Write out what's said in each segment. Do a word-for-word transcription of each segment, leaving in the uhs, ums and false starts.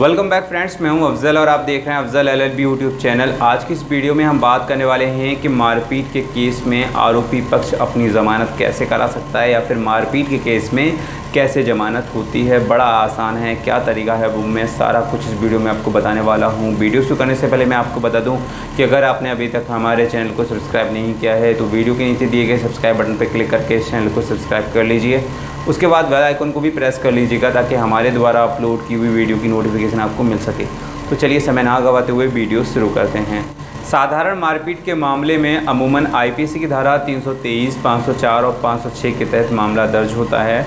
Welcome back friends, मैं हूं अफजल और आप देख रहे हैं अफजल एलएलबी यूट्यूब चैनल। आज की इस वीडियो में हम बात करने वाले हैं कि मारपीट के केस में आरोपी पक्ष अपनी ज़मानत कैसे करा सकता है या फिर मारपीट के केस में कैसे ज़मानत होती है। बड़ा आसान है, क्या तरीका है वो मैं सारा कुछ इस वीडियो में आपको बताने वाला हूँ। वीडियो शुरू करने से पहले मैं आपको बता दूँ कि अगर आपने अभी तक हमारे चैनल को सब्सक्राइब नहीं किया है तो वीडियो के नीचे दिए गए सब्सक्राइब बटन पर क्लिक करके इस चैनल को सब्सक्राइब कर लीजिए। उसके बाद बेल आइकन को भी प्रेस कर लीजिएगा ताकि हमारे द्वारा अपलोड की हुई वीडियो की नोटिफिकेशन आपको मिल सके। तो चलिए समय ना गंवाते हुए वीडियो शुरू करते हैं। साधारण मारपीट के मामले में अमूमन आईपीसी की धारा तीन सौ तेईस, पाँच सौ चार और पाँच सौ छह के तहत मामला दर्ज होता है।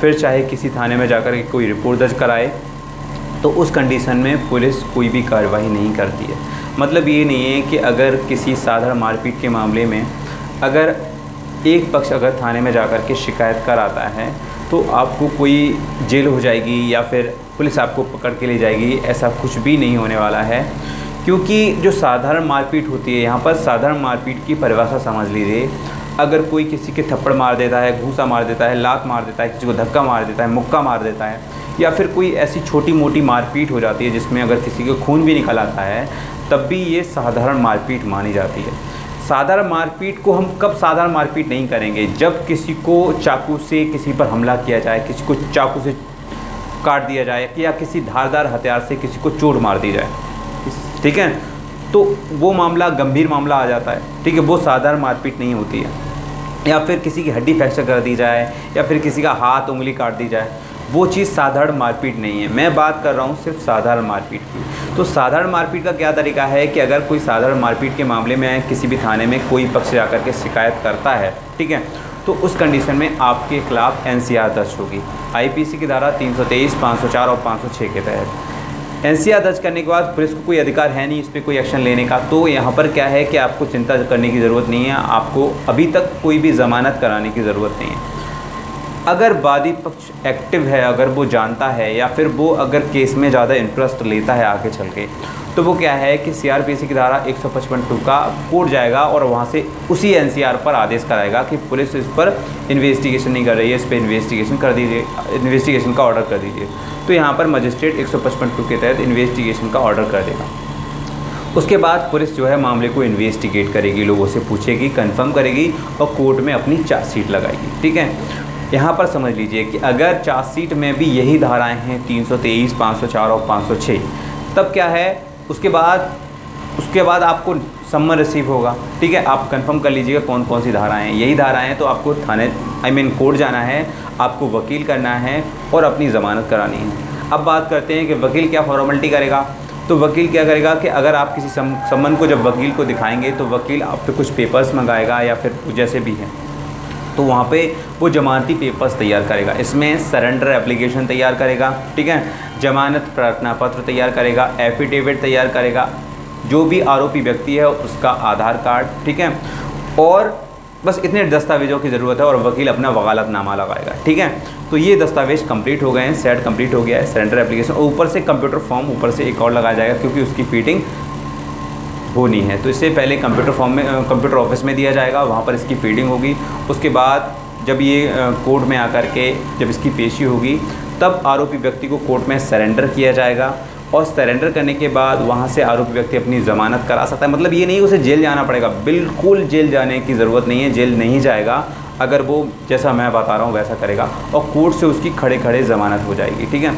फिर चाहे किसी थाने में जाकर के कोई रिपोर्ट दर्ज कराए तो उस कंडीशन में पुलिस कोई भी कार्रवाई नहीं करती है। मतलब ये नहीं है कि अगर किसी साधारण मारपीट के मामले में अगर एक पक्ष अगर थाने में जाकर के शिकायत कराता है तो आपको कोई जेल हो जाएगी या फिर पुलिस आपको पकड़ के ले जाएगी, ऐसा कुछ भी नहीं होने वाला है। क्योंकि जो साधारण मारपीट होती है, यहाँ पर साधारण मारपीट की परिभाषा समझ लीजिए। अगर कोई किसी के थप्पड़ मार देता है, घूसा मार देता है, लात मार देता है, किसी को धक्का मार देता है, मुक्का मार देता है, या फिर कोई ऐसी छोटी मोटी मारपीट हो जाती है जिसमें अगर किसी को खून भी निकल आता है, तब भी ये साधारण मारपीट मानी जाती है। साधारण मारपीट को हम कब साधारण मारपीट नहीं करेंगे? जब किसी को चाकू से किसी पर हमला किया जाए, किसी को चाकू से काट दिया जाए या किसी धारदार हथियार से किसी को चोट मार दी जाए, ठीक है, तो वो मामला गंभीर मामला आ जाता है। ठीक है, वो साधारण मारपीट नहीं होती है। या फिर किसी की हड्डी फ्रैक्चर कर दी जाए या फिर किसी का हाथ उंगली काट दी जाए, वो चीज़ साधारण मारपीट नहीं है। मैं बात कर रहा हूँ सिर्फ साधारण मारपीट की। तो साधारण मारपीट का क्या तरीका है कि अगर कोई साधारण मारपीट के मामले में किसी भी थाने में कोई पक्ष जाकर के शिकायत करता है, ठीक है, तो उस कंडीशन में आपके खिलाफ एनसीआर दर्ज होगी। आईपीसी की धारा तीन सौ तेईस, पाँच सौ चार और पाँच सौ छः के तहत एनसीआर दर्ज करने के बाद पुलिस को कोई अधिकार है नहीं इस पर कोई एक्शन लेने का। तो यहाँ पर क्या है कि आपको चिंता करने की ज़रूरत नहीं है, आपको अभी तक कोई भी ज़मानत कराने की ज़रूरत नहीं है। अगर वादी पक्ष एक्टिव है, अगर वो जानता है या फिर वो अगर केस में ज़्यादा इंटरेस्ट लेता है आगे चल के, तो वो क्या है कि सीआरपीसी की धारा एक सौ पचपन टू का कोर्ट जाएगा और वहाँ से उसी एनसीआर पर आदेश कराएगा कि पुलिस इस पर इन्वेस्टिगेशन नहीं कर रही है, इस पर इन्वेस्टिगेशन कर दीजिए, इन्वेस्टिगेशन का ऑर्डर कर दीजिए। तो यहाँ पर मजिस्ट्रेट एक सौ पचपन टू के तहत इन्वेस्टिगेशन का ऑर्डर कर देगा। उसके बाद पुलिस जो है मामले को इन्वेस्टिगेट करेगी, लोगों से पूछेगी, कन्फर्म करेगी और कोर्ट में अपनी चार्जशीट लगाएगी। ठीक है, यहाँ पर समझ लीजिए कि अगर चार्जशीट में भी यही धाराएँ हैं तीन सौ तेईस, पाँच सौ चार और पाँच सौ छः, तब क्या है उसके बाद उसके बाद आपको सम्मन रिसीव होगा। ठीक है, आप कंफर्म कर लीजिएगा कौन कौन सी धाराएं हैं। यही धाराएं हैं तो आपको थाने आई मीन कोर्ट जाना है, आपको वकील करना है और अपनी ज़मानत करानी है। अब बात करते हैं कि वकील क्या फॉर्मेलिटी करेगा। तो वकील क्या करेगा कि अगर आप किसी सम्मन को जब वकील को दिखाएंगे तो वकील आप पे कुछ पेपर्स मंगाएगा या फिर जैसे भी है, तो वहाँ पे वो जमानती पेपर्स तैयार करेगा। इसमें सरेंडर एप्लीकेशन तैयार करेगा, ठीक है, जमानत प्रार्थना पत्र तैयार करेगा, एफिडेविट तैयार करेगा, जो भी आरोपी व्यक्ति है उसका आधार कार्ड, ठीक है, और बस इतने दस्तावेज़ों की ज़रूरत है और वकील अपना वकालतनामा लगाएगा। ठीक है, तो ये दस्तावेज कंप्लीट हो गए हैं, सेट कंप्लीट हो गया है, सरेंडर एप्लीकेशन, और ऊपर से कंप्यूटर फॉर्म ऊपर से एक और लगाया जाएगा क्योंकि उसकी फीटिंग होनी है। तो इससे पहले कंप्यूटर फॉर्म में कंप्यूटर ऑफिस में दिया जाएगा, वहाँ पर इसकी फीडिंग होगी। उसके बाद जब ये कोर्ट में आकर के जब इसकी पेशी होगी तब आरोपी व्यक्ति को कोर्ट में सरेंडर किया जाएगा और सरेंडर करने के बाद वहाँ से आरोपी व्यक्ति अपनी ज़मानत करा सकता है। मतलब ये नहीं उसे जेल जाना पड़ेगा, बिल्कुल जेल जाने की ज़रूरत नहीं है, जेल नहीं जाएगा अगर वो जैसा मैं बता रहा हूँ वैसा करेगा, और कोर्ट से उसकी खड़े खड़े ज़मानत हो जाएगी। ठीक है,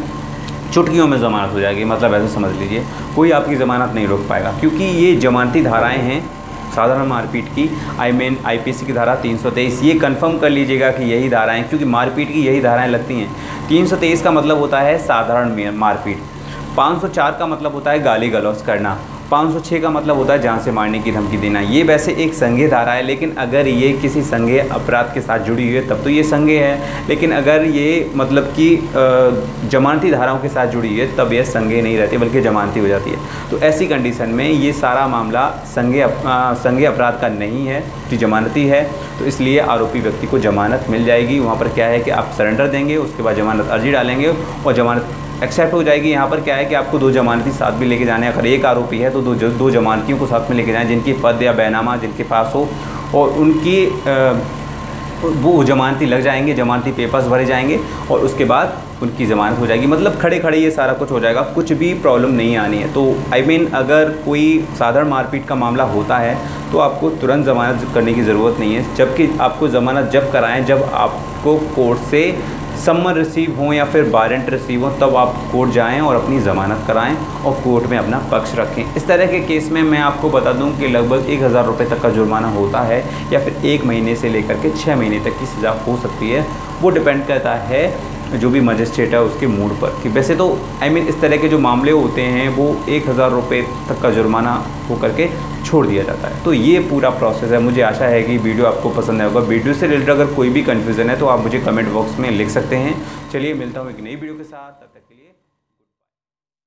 चुटकियों में ज़मानत हो जाएगी, मतलब ऐसे समझ लीजिए कोई आपकी ज़मानत नहीं रोक पाएगा क्योंकि ये जमानती धाराएं हैं साधारण मारपीट की। आई मीन आईपीसी की धारा तीन सौ तेईस, ये कंफर्म कर लीजिएगा कि यही धाराएं, क्योंकि मारपीट की यही धाराएं लगती हैं। तीन सौ तेईस का मतलब होता है साधारण मारपीट, पाँच सौ चार का मतलब होता है गाली गलौज करना, पाँच सौ छह का मतलब होता है जान से मारने की धमकी देना। ये वैसे एक संज्ञेय धारा है, लेकिन अगर ये किसी संज्ञेय अपराध के साथ जुड़ी हुई है तब तो ये संज्ञेय है, लेकिन अगर ये मतलब कि जमानती धाराओं के साथ जुड़ी हुई है तब ये संज्ञेय नहीं रहती बल्कि जमानती हो जाती है। तो ऐसी कंडीशन में ये सारा मामला संज्ञेय संज्ञेय अपराध का नहीं है, तो जमानती है, तो इसलिए आरोपी व्यक्ति को जमानत मिल जाएगी। वहाँ पर क्या है कि आप सरेंडर देंगे, उसके बाद जमानत अर्जी डालेंगे और जमानत एक्सेप्ट हो जाएगी। यहाँ पर क्या है कि आपको दो जमानती साथ भी लेके जाने हैं, अगर एक आरोपी है तो दो दो जमानतियों को साथ में लेके जाएं जिनकी पद या बैनामा जिनके पास हो और उनकी वो जमानती लग जाएंगे, जमानती पेपर्स भरे जाएंगे और उसके बाद उनकी ज़मानत हो जाएगी। मतलब खड़े खड़े ये सारा कुछ हो जाएगा, कुछ भी प्रॉब्लम नहीं आनी है। तो आई I मीन mean, अगर कोई साधारण मारपीट का मामला होता है तो आपको तुरंत ज़मानत करने की ज़रूरत नहीं है, जबकि आपको ज़मानत जब कराएं जब आपको कोर्ट से सम्मन रिसीव हों या फिर वारंट रिसीव हों, तब आप कोर्ट जाएं और अपनी ज़मानत कराएं और कोर्ट में अपना पक्ष रखें। इस तरह के केस में मैं आपको बता दूं कि लगभग एक हज़ार रुपये तक का जुर्माना होता है या फिर एक महीने से लेकर के छः महीने तक की सज़ा हो सकती है। वो डिपेंड करता है जो भी मजिस्ट्रेट है उसके मूड पर, कि वैसे तो आई I मीन mean, इस तरह के जो मामले होते हैं वो एक हज़ार रुपये तक का जुर्माना हो करके छोड़ दिया जाता है। तो ये पूरा प्रोसेस है। मुझे आशा है कि वीडियो आपको पसंद आएगा। वीडियो से रिलेटेड अगर कोई भी कन्फ्यूज़न है तो आप मुझे कमेंट बॉक्स में लिख सकते हैं। चलिए मिलता हूँ एक नई वीडियो के साथ, तब तक।